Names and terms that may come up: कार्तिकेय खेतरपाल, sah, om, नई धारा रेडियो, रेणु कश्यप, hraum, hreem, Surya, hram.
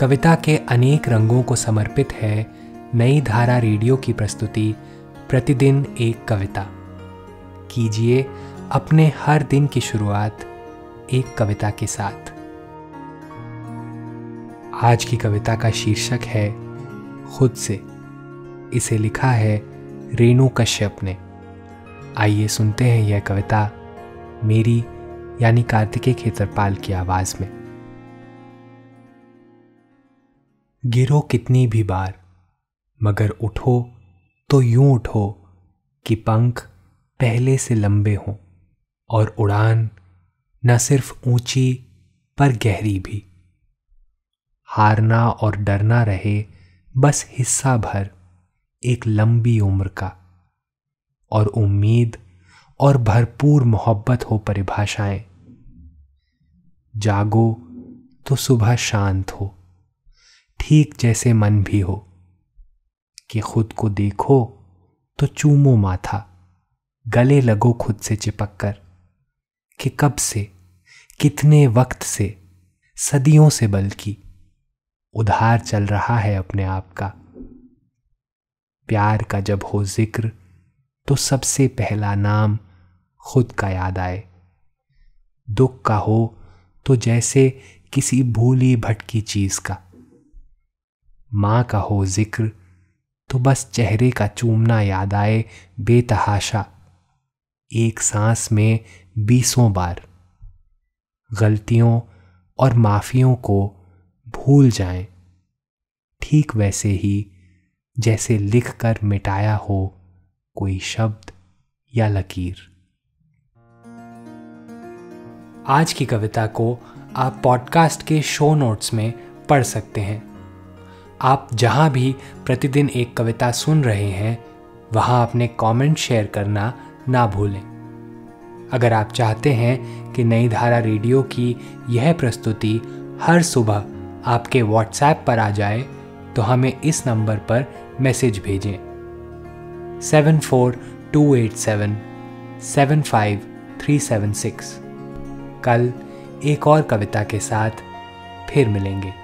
कविता के अनेक रंगों को समर्पित है नई धारा रेडियो की प्रस्तुति प्रतिदिन एक कविता। कीजिए अपने हर दिन की शुरुआत एक कविता के साथ। आज की कविता का शीर्षक है खुद से। इसे लिखा है रेणु कश्यप ने। आइए सुनते हैं यह कविता मेरी यानी कार्तिकेय खेतरपाल की आवाज में। गिरो कितनी भी बार, मगर उठो तो यूं उठो कि पंख पहले से लंबे हों और उड़ान न सिर्फ ऊंची पर गहरी भी। हारना और डरना रहे बस हिस्सा भर एक लंबी उम्र का, और उम्मीद और भरपूर मोहब्बत हो परिभाषाएं। जागो तो सुबह शांत हो, ठीक जैसे मन भी हो कि खुद को देखो तो चूमो माथा, गले लगो खुद से चिपक कर कि कब से, कितने वक्त से, सदियों से बल्कि उधार चल रहा है अपने आप का। प्यार का जब हो जिक्र तो सबसे पहला नाम खुद का याद आए। दुख का हो तो जैसे किसी भूली भटकी चीज का। माँ का हो जिक्र तो बस चेहरे का चूमना याद आए बेतहाशा, एक सांस में 20 बार। गलतियों और माफियों को भूल जाएं, ठीक वैसे ही जैसे लिखकर मिटाया हो कोई शब्द या लकीर। आज की कविता को आप पॉडकास्ट के शो नोट्स में पढ़ सकते हैं। आप जहां भी प्रतिदिन एक कविता सुन रहे हैं, वहां अपने कमेंट शेयर करना ना भूलें। अगर आप चाहते हैं कि नई धारा रेडियो की यह प्रस्तुति हर सुबह आपके व्हाट्सएप पर आ जाए, तो हमें इस नंबर पर मैसेज भेजें 7428775376। कल एक और कविता के साथ फिर मिलेंगे।